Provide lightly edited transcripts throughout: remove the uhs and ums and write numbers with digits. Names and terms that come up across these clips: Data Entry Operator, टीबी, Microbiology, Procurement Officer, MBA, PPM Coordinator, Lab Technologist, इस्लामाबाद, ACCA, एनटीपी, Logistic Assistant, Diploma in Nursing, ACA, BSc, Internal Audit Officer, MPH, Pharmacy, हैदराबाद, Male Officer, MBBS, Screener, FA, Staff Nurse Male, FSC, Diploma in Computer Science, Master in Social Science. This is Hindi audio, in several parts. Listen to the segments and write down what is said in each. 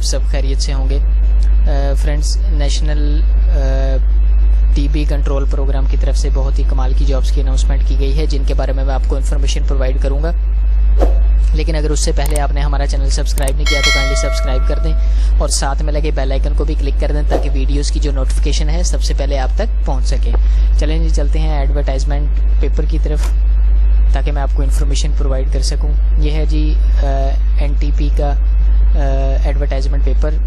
आप सब खैरियत से होंगे। Friends, national टीबी control programme की तरफ से बहुत ही कमाल की जॉब्स की अनाउंसमेंट की गई है, जिनके बारे में मैं आपको इन्फॉर्मेशन प्रोवाइड करूंगा। लेकिन अगर उससे पहले आपने हमारा चैनल सब्सक्राइब नहीं किया तो काइंडली सब्सक्राइब कर दें और साथ में लगे बेल आइकन को भी क्लिक कर दें, ताकि वीडियोस की जो नोटिफिकेशन है सबसे पहले आप तक पहुंच सके। चलें जी, चलते हैं एडवर्टाइजमेंट पेपर की तरफ, ताकि मैं आपको इन्फॉर्मेशन प्रोवाइड कर सकूं। यह है जी एनटीपी का एडवर्टाइजमेंट पेपर।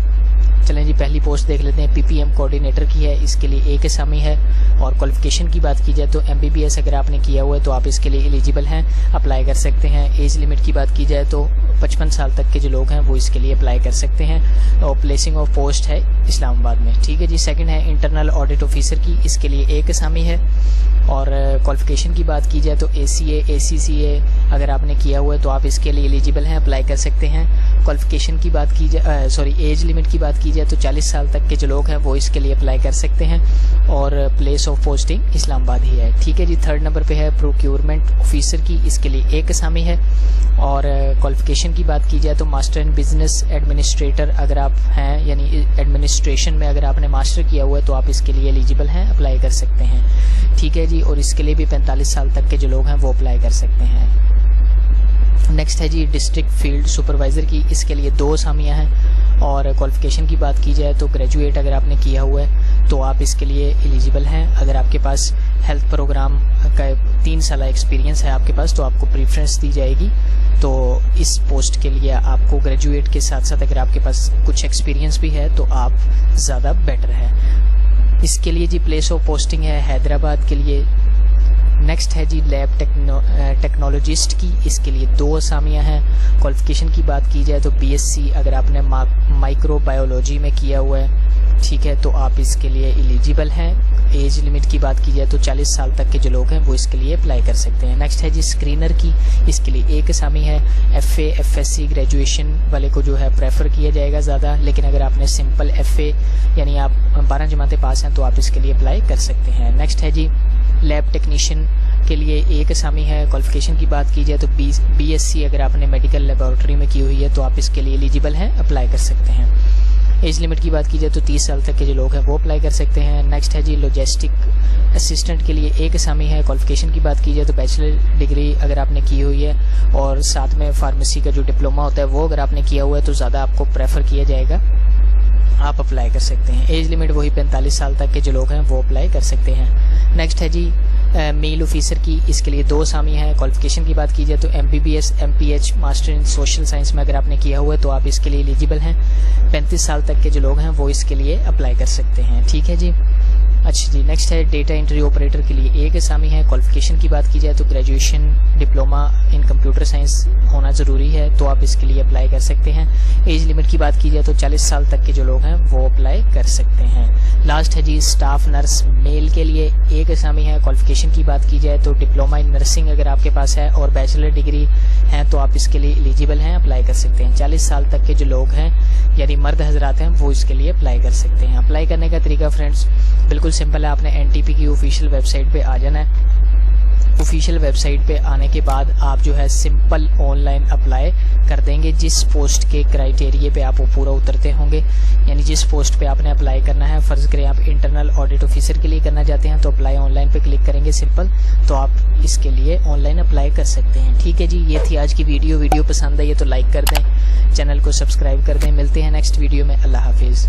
चलें जी, पहली पोस्ट देख लेते हैं। पीपीएम कोऑर्डिनेटर की है, इसके लिए एक असामी है। और क्वालिफिकेशन की बात की जाए तो एमबीबीएस अगर आपने किया हुआ है तो आप इसके लिए एलिजिबल हैं, अप्लाई कर सकते हैं। एज लिमिट की बात की जाए तो 55 साल तक के जो लोग हैं वो इसके लिए अप्लाई कर सकते हैं। और प्लेसिंग ऑफ पोस्ट है इस्लामाबाद में, ठीक है जी। सेकंड है इंटरनल ऑडिट ऑफिसर की, इसके लिए एक असामी है। और क्वालिफिकेशन की बात की जाए तो ACA ACCA अगर आपने किया हुआ है तो आप इसके लिए एलिजिबल हैं, अप्लाई कर सकते हैं। क्वालिफिकेशन की बात की जाए एज लिमिट की बात की जाए तो 40 साल तक के जो लोग हैं वो इसके लिए अप्लाई कर सकते हैं। और प्लेस ऑफ पोस्टिंग इस्लामाबाद ही है, ठीक है जी। थर्ड नंबर पे है प्रोक्योरमेंट ऑफिसर की, इसके लिए एक असामी है। और क्वालिफिकेशन की बात की जाए तो मास्टर इन बिजनेस एडमिनिस्ट्रेटर अगर आप हैं, यानी एडमिनिस्ट्रेशन में अगर आपने मास्टर किया हुआ है तो आप इसके लिए एलिजिबल हैं, अप्लाई कर सकते हैं, ठीक है जी। और इसके लिए भी 45 साल तक के जो लोग हैं वो अप्लाई कर सकते हैं। नेक्स्ट है जी डिस्ट्रिक्ट फील्ड सुपरवाइज़र की, इसके लिए 2 असामियाँ हैं। और क्वालिफ़िकेशन की बात की जाए तो ग्रेजुएट अगर आपने किया हुआ है तो आप इसके लिए एलिजिबल हैं। अगर आपके पास हेल्थ प्रोग्राम का 3 साल एक्सपीरियंस है आपके पास तो आपको प्रीफ्रेंस दी जाएगी। तो इस पोस्ट के लिए आपको ग्रेजुएट के साथ साथ अगर आपके पास कुछ एक्सपीरियंस भी है तो आप ज़्यादा बेटर है इसके लिए जी। प्लेस ऑफ पोस्टिंग है हैदराबाद के लिए। नेक्स्ट है जी लैब टेक्नोलॉजिस्ट की, इसके लिए 2 असामियाँ हैं। क्वालिफिकेशन की बात की जाए तो BSc अगर आपने माइक्रोबायोलॉजी में किया हुआ है, ठीक है, तो आप इसके लिए एलिजिबल हैं। एज लिमिट की बात की जाए तो 40 साल तक के जो लोग हैं वो इसके लिए अप्लाई कर सकते हैं। नेक्स्ट है जी स्क्रीनर की, इसके लिए एक असामी है। FA FSC ग्रेजुएशन वाले को जो है प्रेफर किया जाएगा ज़्यादा, लेकिन अगर आपने सिंपल FA यानी आप 12 जमातें पास हैं तो आप इसके लिए अप्लाई कर सकते हैं। नेक्स्ट है जी लैब टेक्नीशियन के लिए एक असामी है। क्वालिफिकेशन की बात की जाए तो BSc अगर आपने मेडिकल लेबोरेटरी में की हुई है तो आप इसके लिए एलिजिबल हैं, अप्लाई कर सकते हैं। एज लिमिट की बात की जाए तो 30 साल तक के जो लोग हैं वो अप्लाई कर सकते हैं। नेक्स्ट है जी लॉजिस्टिक असिस्टेंट के लिए एक असामी है। क्वालिफिकेशन की बात की जाए तो बैचलर डिग्री अगर आपने की हुई है और साथ में फार्मेसी का जो डिप्लोमा होता है वो अगर आपने किया हुआ है तो ज़्यादा आपको प्रेफर किया जाएगा, आप अप्लाई कर सकते हैं। एज लिमिट वही 45 साल तक के जो लोग हैं वो अप्लाई कर सकते हैं। नेक्स्ट है जी मेल ऑफिसर की, इसके लिए 2 असामी हैं। क्वालिफिकेशन की बात की जाए तो MBBS MPH master in social science में अगर आपने किया हुआ है तो आप इसके लिए एलिजिबल हैं। 35 साल तक के जो लोग हैं वो इसके लिए अप्लाई कर सकते हैं, ठीक है जी। अच्छा जी, नेक्स्ट है डेटा एंट्री ऑपरेटर के लिए 1 असामी है। क्वालिफिकेशन की बात की जाए तो graduation diploma in computer science होना ज़रूरी है, तो आप इसके लिए अप्लाई कर सकते हैं। एज लिमिट की बात की जाए तो 40 साल तक के जो लोग हैं वो अप्लाई कर सकते हैं। लास्ट है जी स्टाफ नर्स मेल के लिए 1 असामी है। क्वालिफिकेशन की बात की जाए तो डिप्लोमा इन नर्सिंग अगर आपके पास है और बैचलर डिग्री है तो आप इसके लिए एलिजिबल हैं, अप्लाई कर सकते हैं। 40 साल तक के जो लोग हैं यानी मर्द हजरात हैं वो इसके लिए अप्लाई कर सकते हैं। अप्लाई करने का तरीका फ्रेंड्स बिल्कुल सिंपल है। आपने एनटीपी की ऑफिशियल वेबसाइट पे आ जाना है। ऑफिशियल वेबसाइट पे आने के बाद आप जो है सिंपल ऑनलाइन अप्लाई कर देंगे। जिस पोस्ट के क्राइटेरिया पे आप वो पूरा उतरते होंगे, यानी जिस पोस्ट पे आपने अप्लाई करना है, फर्ज करें आप इंटरनल ऑडिट ऑफिसर के लिए करना चाहते हैं तो अप्लाई ऑनलाइन पे क्लिक करेंगे सिंपल, तो आप इसके लिए ऑनलाइन अप्लाई कर सकते हैं, ठीक है जी। ये थी आज की वीडियो पसंद आई है तो लाइक कर दें, चैनल को सब्सक्राइब कर दें। मिलते हैं नेक्स्ट वीडियो में। अल्लाह हाफिज़।